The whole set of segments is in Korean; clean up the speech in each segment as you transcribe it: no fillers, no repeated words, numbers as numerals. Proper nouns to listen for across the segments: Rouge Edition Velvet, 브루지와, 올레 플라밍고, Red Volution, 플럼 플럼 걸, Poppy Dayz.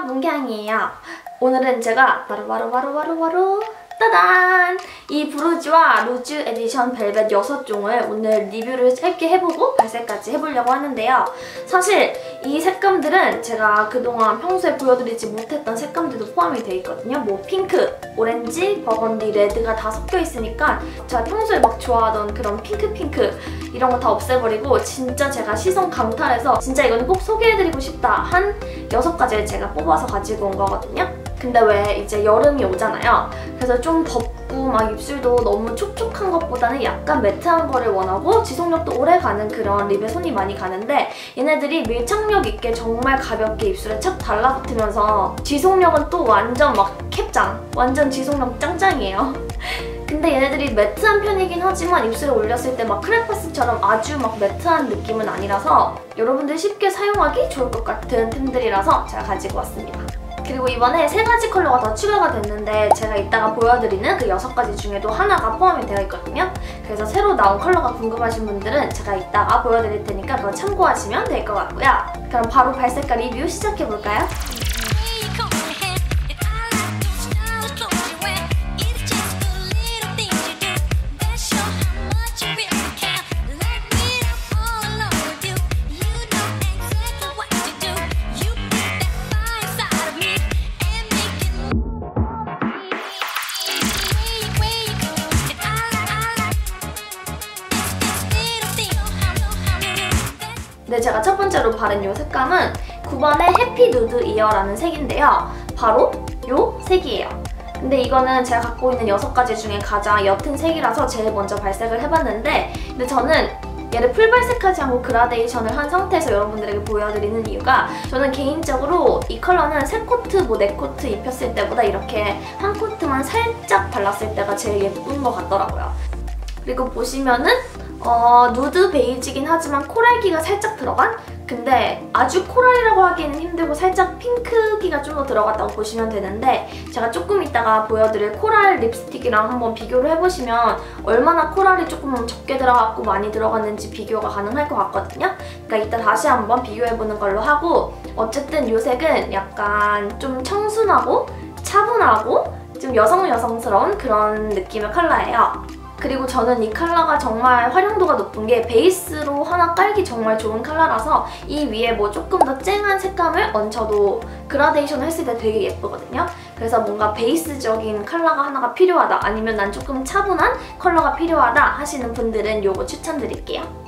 안녕하세요, 문경이에요. 오늘은 제가 바로 따단! 이 브루지와 루즈 에디션 벨벳 6종을 오늘 리뷰를 짧게 해보고 발색까지 해보려고 하는데요. 사실 이 색감들은 제가 그동안 평소에 보여드리지 못했던 색감들도 포함이 되어 있거든요. 뭐 핑크, 오렌지, 버건디, 레드가 다 섞여 있으니까 제가 평소에 막 좋아하던 그런 핑크 이런 거 다 없애버리고 진짜 제가 시선 강탈해서 진짜 이거는 꼭 소개해드리고 싶다 한 6가지를 제가 뽑아서 가지고 온 거거든요. 근데 왜 이제 여름이 오잖아요. 그래서 좀 덥고 막 입술도 너무 촉촉한 것보다는 약간 매트한 거를 원하고 지속력도 오래 가는 그런 립에 손이 많이 가는데, 얘네들이 밀착력 있게 정말 가볍게 입술에 착 달라붙으면서 지속력은 또 완전 막 캡짱! 완전 지속력 짱짱이에요. 근데 얘네들이 매트한 편이긴 하지만 입술에 올렸을 때 막 크레파스처럼 아주 막 매트한 느낌은 아니라서 여러분들이 쉽게 사용하기 좋을 것 같은 템들이라서 제가 가지고 왔습니다. 그리고 이번에 3가지 컬러가 더 추가가 됐는데 제가 이따가 보여드리는 그 6가지 중에도 하나가 포함이 되어 있거든요. 그래서 새로 나온 컬러가 궁금하신 분들은 제가 이따가 보여드릴 테니까 그거 참고하시면 될 것 같고요. 그럼 바로 발색과 리뷰 시작해볼까요? 네, 제가 첫 번째로 바른 이 색감은 9번의 해피 누드 이어라는 색인데요. 바로 이 색이에요. 근데 이거는 제가 갖고 있는 6가지 중에 가장 옅은 색이라서 제일 먼저 발색을 해봤는데, 근데 저는 얘를 풀발색하지 않고 그라데이션을 한 상태에서 여러분들에게 보여드리는 이유가, 저는 개인적으로 이 컬러는 세 코트, 뭐 네 코트 입혔을 때보다 이렇게 한 코트만 살짝 발랐을 때가 제일 예쁜 것 같더라고요. 그리고 보시면은 누드 베이지긴 하지만 코랄기가 살짝 들어간? 근데 아주 코랄이라고 하기에는 힘들고 살짝 핑크기가 좀 더 들어갔다고 보시면 되는데, 제가 조금 이따가 보여드릴 코랄 립스틱이랑 한번 비교를 해보시면 얼마나 코랄이 조금 적게 들어갔고 많이 들어갔는지 비교가 가능할 것 같거든요. 그러니까 이따 다시 한번 비교해보는 걸로 하고, 어쨌든 이 색은 약간 좀 청순하고 차분하고 좀 여성스러운 그런 느낌의 컬러예요. 그리고 저는 이 컬러가 정말 활용도가 높은 게 베이스로 하나 깔기 정말 좋은 컬러라서 이 위에 뭐 조금 더 쨍한 색감을 얹혀도 그라데이션을 했을 때 되게 예쁘거든요. 그래서 뭔가 베이스적인 컬러가 하나가 필요하다, 아니면 난 조금 차분한 컬러가 필요하다 하시는 분들은 요거 추천드릴게요.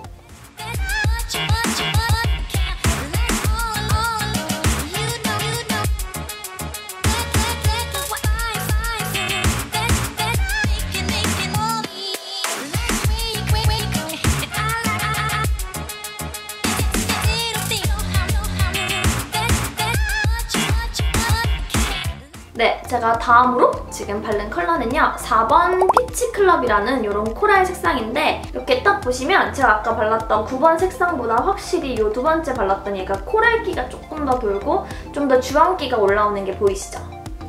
네, 제가 다음으로 지금 바른 컬러는요, 4번 피치클럽이라는 이런 코랄 색상인데, 이렇게 딱 보시면 제가 아까 발랐던 9번 색상보다 확실히 이 2번째 발랐던 얘가 코랄기가 조금 더 돌고 좀 더 주황기가 올라오는 게 보이시죠?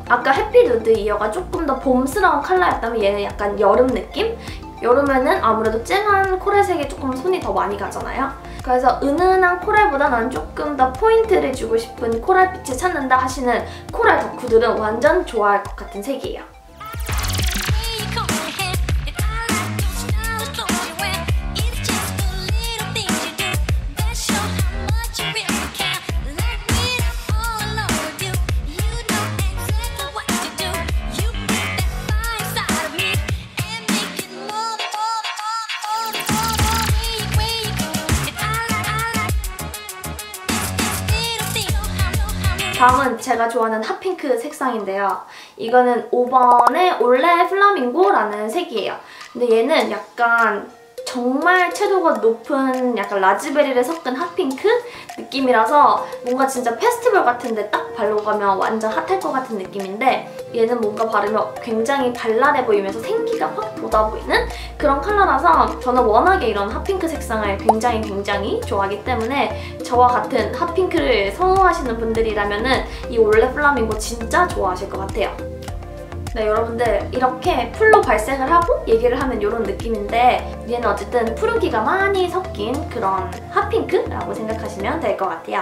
아까 해피 누드 이어가 조금 더 봄스러운 컬러였다면 얘는 약간 여름 느낌? 여름에는 아무래도 쨍한 코랄색에 조금 손이 더 많이 가잖아요. 그래서 은은한 코랄보다 난 조금 더 포인트를 주고 싶은 코랄빛을 찾는다 하시는 코랄 덕후들은 완전 좋아할 것 같은 색이에요. 다음은 제가 좋아하는 핫핑크 색상인데요. 이거는 5번의 올레 플라밍고라는 색이에요. 근데 얘는 약간 정말 채도가 높은 약간 라즈베리를 섞은 핫핑크 느낌이라서 뭔가 진짜 페스티벌 같은데 딱 바르고 가면 완전 핫할 것 같은 느낌인데, 얘는 뭔가 바르면 굉장히 발랄해 보이면서 생기가 확 돋아보이는 그런 컬러라서, 저는 워낙에 이런 핫핑크 색상을 굉장히 좋아하기 때문에 저와 같은 핫핑크를 선호하시는 분들이라면은 이 올레 플라밍고 진짜 좋아하실 것 같아요. 네, 여러분들 이렇게 풀로 발색을 하고 얘기를 하면 이런 느낌인데, 얘는 어쨌든 푸르기가 많이 섞인 그런 핫핑크라고 생각하시면 될 것 같아요.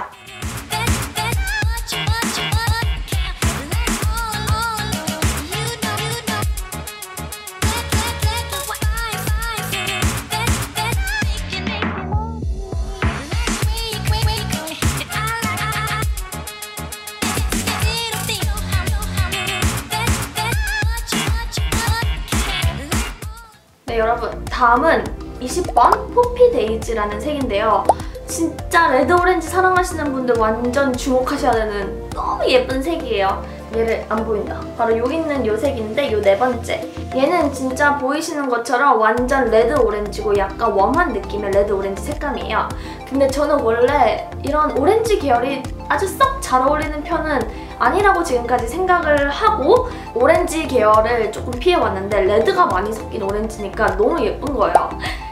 네, 여러분, 다음은 20번 포피 데이즈라는 색인데요. 진짜 레드 오렌지 사랑하시는 분들 완전 주목하셔야 되는 너무 예쁜 색이에요. 얘를 안 보인다. 바로 여기 있는 요 색인데 요 네 번째. 얘는 진짜 보이시는 것처럼 완전 레드 오렌지고 약간 웜한 느낌의 레드 오렌지 색감이에요. 근데 저는 원래 이런 오렌지 계열이 아주 썩 잘 어울리는 편은 아니라고 지금까지 생각을 하고 오렌지 계열을 조금 피해왔는데 레드가 많이 섞인 오렌지니까 너무 예쁜 거예요.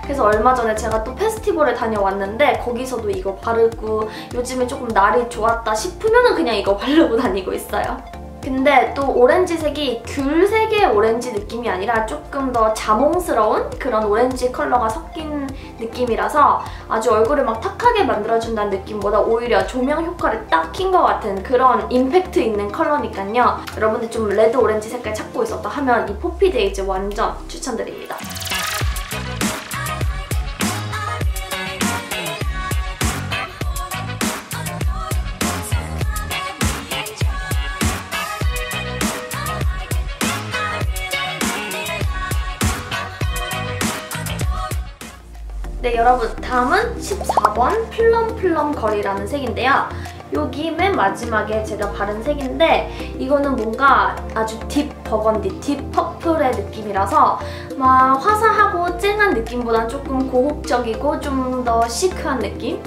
그래서 얼마 전에 제가 또 페스티벌에 다녀왔는데 거기서도 이거 바르고 요즘에 조금 날이 좋았다 싶으면은 그냥 이거 바르고 다니고 있어요. 근데 또 오렌지색이 귤색의 오렌지 느낌이 아니라 조금 더 자몽스러운 그런 오렌지 컬러가 섞인 느낌이라서 아주 얼굴을 막 탁하게 만들어준다는 느낌보다 오히려 조명 효과를 딱 킨 것 같은 그런 임팩트 있는 컬러니까요. 여러분들 좀 레드 오렌지 색깔 찾고 있었다 하면 이 포피 데이즈 완전 추천드립니다. 네, 여러분, 다음은 14번 플럼 플럼 걸이라는 색인데요. 여기 맨 마지막에 제가 바른 색인데 이거는 뭔가 아주 딥 버건디, 딥 퍼플의 느낌이라서 막 화사하고 쨍한 느낌보단 조금 고혹적이고 좀 더 시크한 느낌?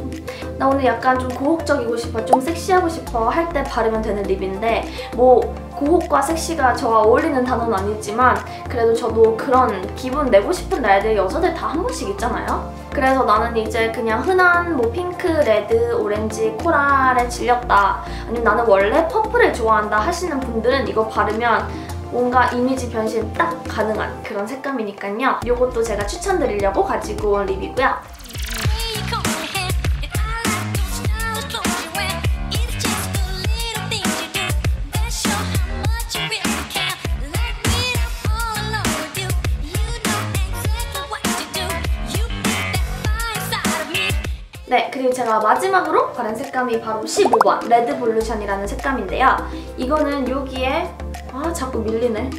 나 오늘 약간 좀 고혹적이고 싶어, 좀 섹시하고 싶어 할 때 바르면 되는 립인데 뭐 고혹과 섹시가 저와 어울리는 단어는 아니지만 그래도 저도 그런 기분 내고 싶은 날들 여자들 다 한 번씩 있잖아요? 그래서 나는 이제 그냥 흔한 뭐 핑크, 레드, 오렌지, 코랄에 질렸다, 아니면 나는 원래 퍼플을 좋아한다 하시는 분들은 이거 바르면 뭔가 이미지 변신 딱 가능한 그런 색감이니까요. 요것도 제가 추천드리려고 가지고 온 립이고요. 네, 그리고 제가 마지막으로 바른 색감이 바로 15번 레드 볼루션이라는 색감인데요. 이거는 여기에 자꾸 밀리네.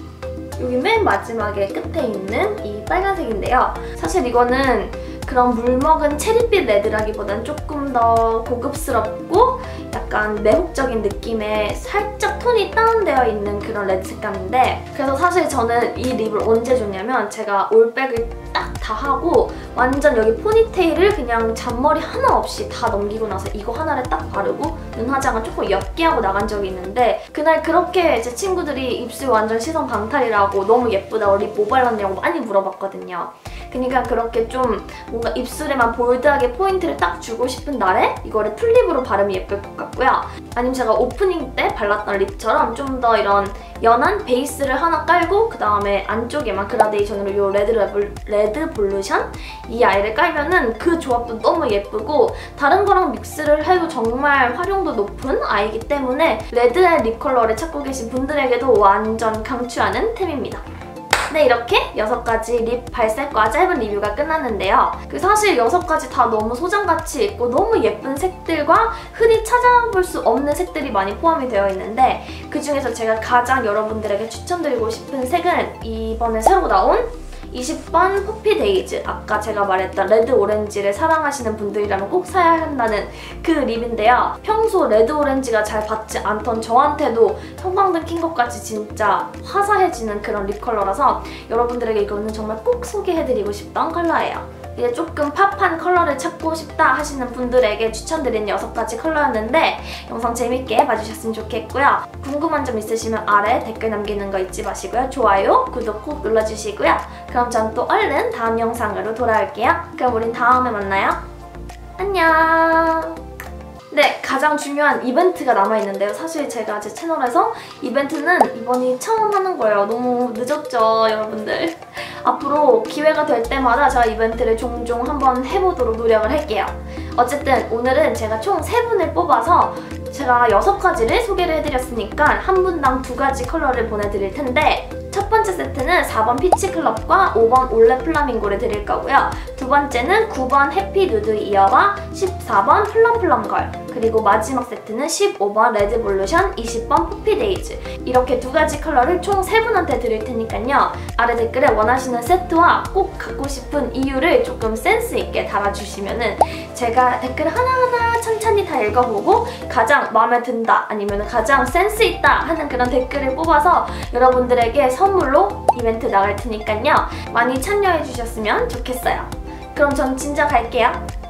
여기 맨 마지막에 끝에 있는 이 빨간색인데요. 사실 이거는 그런 물먹은 체리빛 레드라기보단 조금 더 고급스럽고 약간 매혹적인 느낌의 살짝 톤이 다운되어 있는 그런 레드 색감인데, 그래서 사실 저는 이 립을 언제 줬냐면 제가 올백을 딱 다 하고 완전 여기 포니테일을 그냥 잔머리 하나 없이 다 넘기고 나서 이거 하나를 딱 바르고 눈 화장을 조금 옅게 하고 나간 적이 있는데, 그날 그렇게 제 친구들이 입술 완전 시선 강탈이라고 너무 예쁘다고 립 뭐 발랐냐고 많이 물어봤거든요. 그러니까 그렇게 좀 뭔가 입술에만 볼드하게 포인트를 딱 주고 싶은 날에 이거를 풀립으로 바르면 예쁠 것 같고요. 아니면 제가 오프닝 때 발랐던 립처럼 좀 더 이런 연한 베이스를 하나 깔고 그 다음에 안쪽에만 그라데이션으로 이 레드 볼루션 이 아이를 깔면은 그 조합도 너무 예쁘고 다른 거랑 믹스를 해도 정말 활용도 높은 아이이기 때문에 레드의 립 컬러를 찾고 계신 분들에게도 완전 강추하는 템입니다. 네, 이렇게 6가지 립 발색과 짧은 리뷰가 끝났는데요. 사실 6가지 다 너무 소장가치 있고 너무 예쁜 색들과 흔히 찾아볼 수 없는 색들이 많이 포함이 되어 있는데, 그 중에서 제가 가장 여러분들에게 추천드리고 싶은 색은 이번에 새로 나온 20번 포피 데이즈, 아까 제가 말했던 레드 오렌지를 사랑하시는 분들이라면 꼭 사야 한다는 그 립인데요. 평소 레드 오렌지가 잘 받지 않던 저한테도 형광등 킨 것까지 진짜 화사해지는 그런 립 컬러라서 여러분들에게 이거는 정말 꼭 소개해드리고 싶던 컬러예요. 이제 조금 팝한 컬러를 찾고 싶다 하시는 분들에게 추천드린 6가지 컬러였는데 영상 재밌게 봐주셨으면 좋겠고요. 궁금한 점 있으시면 아래 댓글 남기는 거 잊지 마시고요. 좋아요, 구독 꼭 눌러주시고요. 그럼 전 또 얼른 다음 영상으로 돌아올게요. 그럼 우린 다음에 만나요. 안녕! 네, 가장 중요한 이벤트가 남아있는데요. 사실 제가 제 채널에서 이벤트는 이번이 처음 하는 거예요. 너무 늦었죠, 여러분들? 앞으로 기회가 될 때마다 제가 이벤트를 종종 한번 해보도록 노력을 할게요. 어쨌든 오늘은 제가 총 3분을 뽑아서 제가 6가지를 소개를 해드렸으니까 한 분당 2가지 컬러를 보내드릴 텐데, 첫 번째 세트는 4번 피치클럽과 5번 올레 플라밍고를 드릴 거고요. 두 번째는 9번 해피 누드 이어와 14번 플럼 플럼 걸, 그리고 마지막 세트는 15번 레드 볼루션, 20번 포피 데이즈 이렇게 두 가지 컬러를 총 3분한테 드릴 테니까요. 아래 댓글에 원하시는 세트와 꼭 갖고 싶은 이유를 조금 센스 있게 달아주시면은 제가 댓글 하나하나 천천히 다 읽어보고 가장 마음에 든다 아니면 가장 센스 있다 하는 그런 댓글을 뽑아서 여러분들에게 선물로 이벤트 나갈 테니까요. 많이 참여해주셨으면 좋겠어요. 그럼 전 진짜 갈게요.